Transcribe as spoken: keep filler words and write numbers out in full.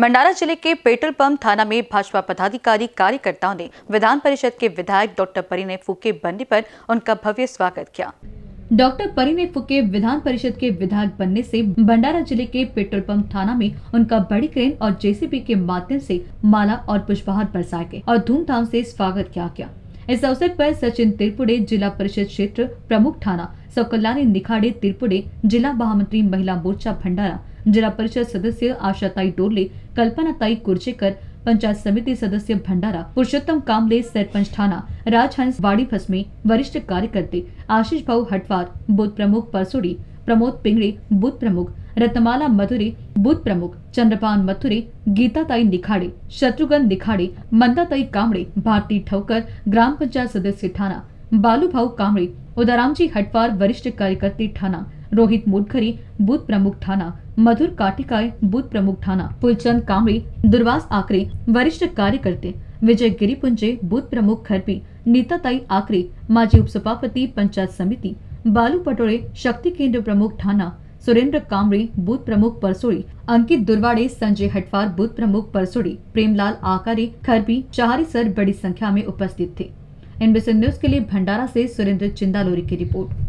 भंडारा जिले के petrol pump थाना में भाजपा पदाधिकारी कार्यकर्ताओं ने विधान परिषद के विधायक डॉक्टर परिणय फुके बनने पर उनका भव्य स्वागत किया। डॉक्टर परिणय फुके विधान परिषद के विधायक बनने से भंडारा जिले के पेट्रोल पंप थाना में उनका बड़ी क्रेन और जेसीबी के माध्यम से माला और पुष्पहार बरसाए गए और धूमधाम से स्वागत किया गया। इस अवसर पर सचिन तिरपुड़े जिला परिषद क्षेत्र प्रमुख थाना, सौकल्याणी निखाड़े तिरपुड़े जिला महामंत्री महिला मोर्चा भंडारा, जिला परिषद सदस्य आशाताई डोरले, कल्पनाताई कुर्चेकर, पंचायत समिति सदस्य भंडारा, पुरुषोत्तम कामले सरपंच थाना, राजहंस वाड़ी भस्मे, वरिष्ठ कार्यकर्ते आशीष भाऊ हटवार बूथ प्रमुख परसोड़ी, प्रमोद पिंगड़े बूथ प्रमुख, रतमाला मधुरे बूथ प्रमुख, चंद्रपान मथुरे, गीताताई निखाड़े, शत्रुघ्न निखाड़े, मंदाताई कामड़े, भारती ठौकर ग्राम पंचायत सदस्य थाना, बालू भाऊ कामड़े, उदारामजी हटवार वरिष्ठ कार्यकर्ते थाना, रोहित मोटघरे बूथ प्रमुख थाना, मधुर काटिकाय बूथ प्रमुख थाना, फुलचंद कामरे, दुर्वास आकरे वरिष्ठ कार्यकर्ते, विजय गिरिपुंजे बूथ प्रमुख खरपी, नीताताई आकरे माजी उपसभापति पंचायत समिति, बालू पटोरे शक्ति केंद्र प्रमुख थाना, सुरेंद्र कामरे बूथ प्रमुख परसोड़ी, अंकित दुर्वाड़े, संजय हटवार बूथ प्रमुख परसोड़ी, प्रेमलाल आकरे खरपी चाहरी सर बड़ी संख्या में उपस्थित थे। I N B C N news के लिए भंडारा से सुरेंद्र चिंदालोरी की रिपोर्ट।